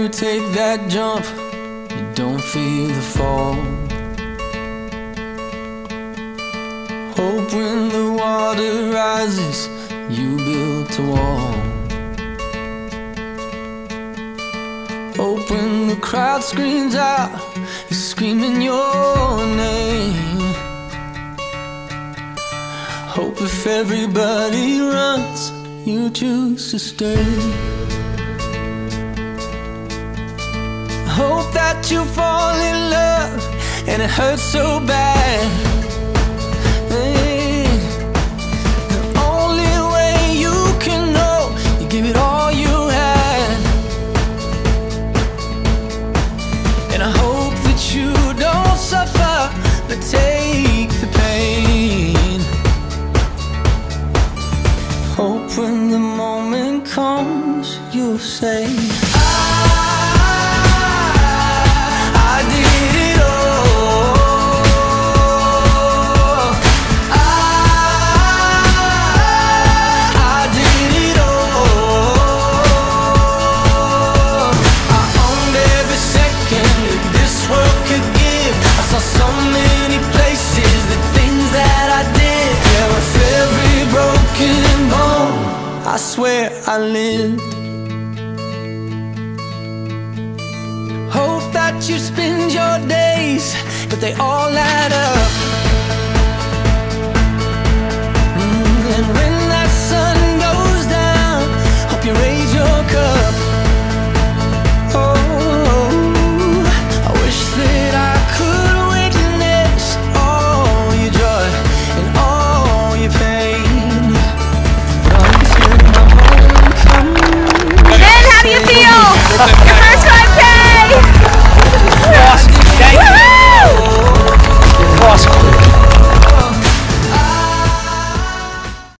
you take that jump, you don't feel the fall. Hope when the water rises, you built a wall. Hope when the crowd screams out, you're screaming your name. Hope if everybody runs, you choose to stay. Hope that you fall in love and it hurts so bad. Hey. The only way you can know, you give it all you had. And I hope that you don't suffer, but take the pain. Hope when the moment comes, you'll say, I did it all. I did it all. I owned every second that this world could give. I saw so many places, the things that I did. Yeah, with every broken bone, I swear I lived. Hope that you spend your days, but they all add up. And when